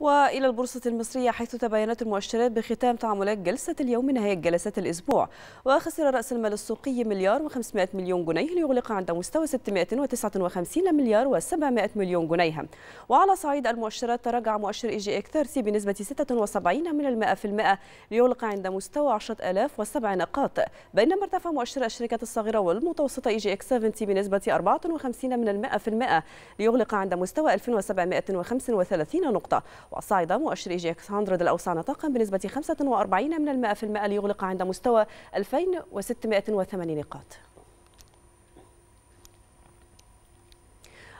والى البورصه المصريه، حيث تباينت المؤشرات بختام تعاملات جلسه اليوم نهايه جلسات الاسبوع. وخسر راس المال السوقي 1,500,000,000 جنيه ليغلق عند مستوى 659,700,000,000 جنيه. وعلى صعيد المؤشرات، تراجع مؤشر إي جي إكس 30 بنسبه 76% ليغلق عند مستوى 10,007 نقاط، بينما ارتفع مؤشر الشركات الصغيره والمتوسطه إي جي إكس 70 بنسبه 54% ليغلق عند مستوى 1735 نقطه. وصعد مؤشر إي جي إكس 100 الأوسع نطاقا بنسبة 45% ليغلق عند مستوى 2608 نقاط.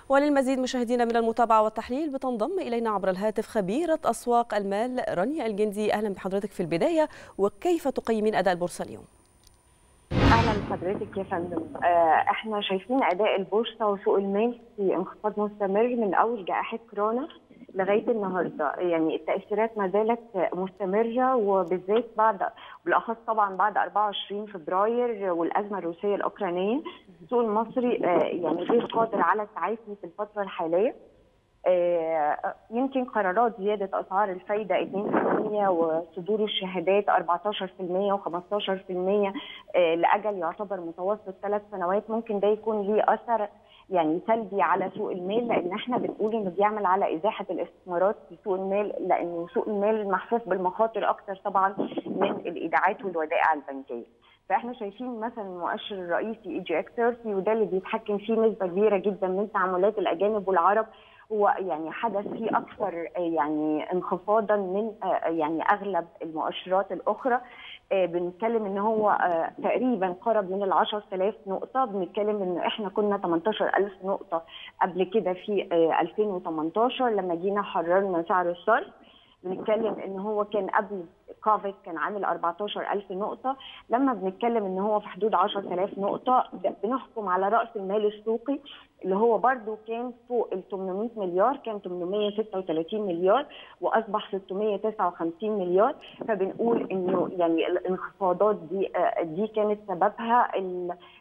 وللمزيد مشاهدينا من المتابعة والتحليل، بتنضم إلينا عبر الهاتف خبيرة أسواق المال رانيا الجندي. أهلا بحضرتك في البداية، وكيف تقيمين أداء البورصة اليوم؟ اهلا بحضرتك يا فندم. احنا شايفين اداء البورصه وسوق المال في انخفاض مستمر من اول جائحه كورونا لغايه النهارده، يعني التاثيرات ما زالت مستمره، وبالذات بالاخص طبعا بعد 24 فبراير والازمه الروسيه الاوكرانيه. السوق المصري يعني غير قادر على التعافي في الفتره الحاليه. يمكن قرارات زيادة أسعار الفايدة 2% وصدور الشهادات 14% و15% لأجل يعتبر متوسط 3 سنوات، ممكن ده يكون ليه أثر يعني سلبي على سوق المال، لأن احنا بنقول إنه بيعمل على إزاحة الاستثمارات في سوق المال، لأن سوق المال محفوف بالمخاطر أكتر طبعا من الإيداعات والودائع البنكية. فاحنا شايفين مثلا المؤشر الرئيسي إي جي إكس 30، وده اللي بيتحكم فيه نسبة كبيرة جدا من تعاملات الأجانب والعرب، هو يعني حدث فيه اكثر يعني انخفاضا من يعني اغلب المؤشرات الاخرى. بنتكلم ان هو تقريبا قرب من ال 10,000 نقطه، بنتكلم ان احنا كنا 18,000 نقطه قبل كده في 2018 لما جينا حررنا سعر الصرف. بنتكلم ان هو كان قبل كوفيد كان عامل 14,000 نقطه، لما بنتكلم ان هو في حدود 10,000 نقطه بنحكم على راس المال السوقي اللي هو برده كان فوق ال 800 مليار، كان 836 مليار واصبح 659 مليار. فبنقول انه يعني الانخفاضات دي كانت سببها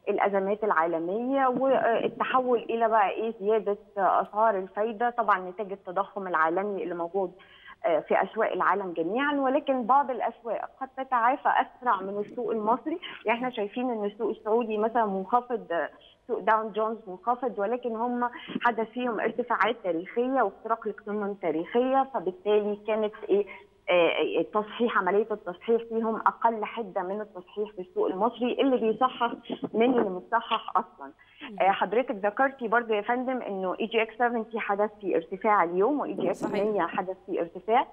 الازمات العالميه والتحول الى بقى ايه زياده اسعار الفايده، طبعا نتاج التضخم العالمي اللي موجود في أسواق العالم جميعا. ولكن بعض الأسواق قد تتعافى أسرع من السوق المصري، يعني احنا شايفين أن السوق السعودي مثلا منخفض، سوق داون جونز منخفض، ولكن هم حدث فيهم ارتفاعات تاريخية واختراق لقمم تاريخية، فبالتالي كانت ايه التصحيح، عملية التصحيح فيهم أقل حدة من التصحيح في السوق المصري اللي بيصحح من اللي متصحح أصلا. حضرتك ذكرتي برضو يا فندم إنه إي جي إكس 70 حدث في ارتفاع اليوم، وإي جي إكس 100 حدث في ارتفاع.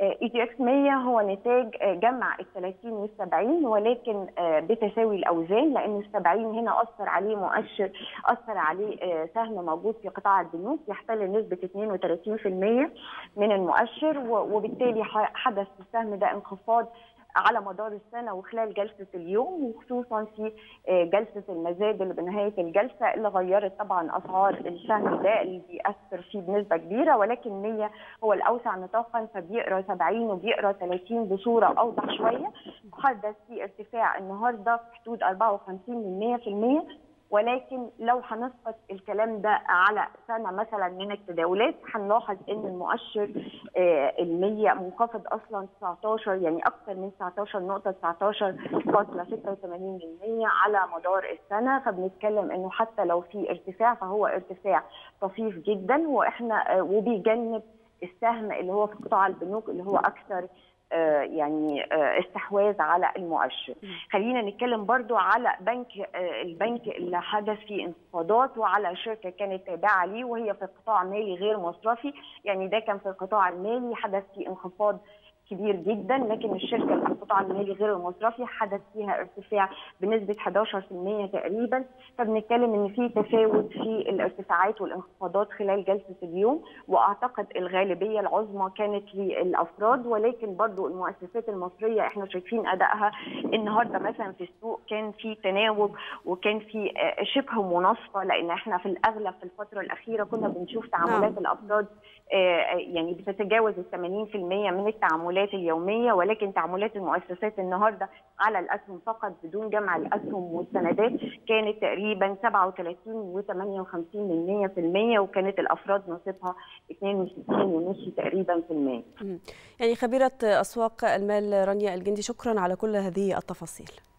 إي جي إكس 100 هو نتاج جمع ال 30 وال 70 ولكن بتساوي الأوزان، لأن ال 70 هنا أثر عليه مؤشر، أثر عليه سهم موجود في قطاع البنوك يحتل نسبة 32% من المؤشر، وبالتالي حدث في السهم ده انخفاض على مدار السنه وخلال جلسه اليوم، وخصوصا في جلسه المزاد اللي بنهايه الجلسه اللي غيرت طبعا اسعار السهم ده اللي بيأثر فيه بنسبه كبيره. ولكن 100 هو الاوسع نطاقا، فبيقرا 70 وبيقرا 30 بصوره اوضح شويه. حدث في ارتفاع النهارده في حدود 54% ولكن لو هنسقط الكلام ده على سنه مثلا من التداولات هنلاحظ ان المؤشر ال100 منخفض اصلا 19، يعني اكثر من 19 نقطه، 19.86% على مدار السنه. فبنتكلم انه حتى لو في ارتفاع فهو ارتفاع طفيف جدا، واحنا وبيجنب السهم اللي هو في قطاع البنوك اللي هو اكثر يعني استحواذ على المؤشر. خلينا نتكلم برضو على البنك اللي حدث فيه انخفاضات، وعلى شركه كانت تابعه ليه وهي في قطاع مالي غير مصرفي، يعني ده كان في القطاع المالي حدث فيه انخفاض كبير جدا، لكن الشركه اللي في القطاع المالي غير المصرفي حدث فيها ارتفاع بنسبه 11% تقريبا. فبنتكلم ان في تفاوت في الارتفاعات والانخفاضات خلال جلسه اليوم، واعتقد الغالبيه العظمى كانت للافراد، ولكن برضو المؤسسات المصريه احنا شايفين ادائها النهارده مثلا في السوق كان في تناوب وكان في شبه مناصفه، لان احنا في الاغلب في الفتره الاخيره كنا بنشوف تعاملات الافراد يعني بتتجاوز ال 80% من التعاملات التعاملات اليومية، ولكن تعاملات المؤسسات النهاردة على الأسهم فقط بدون جمع الأسهم والسندات كانت تقريبا 57.58% وكانت الأفراد نصيبها 62.5% تقريبا في المية. يعني خبيرة أسواق المال رانيا الجندي، شكرا على كل هذه التفاصيل.